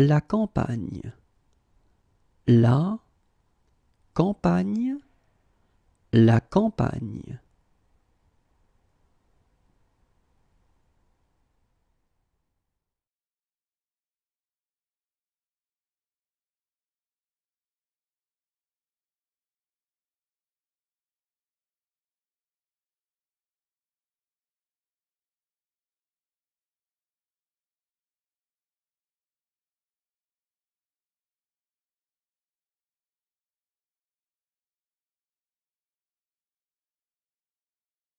La campagne. La campagne. La campagne.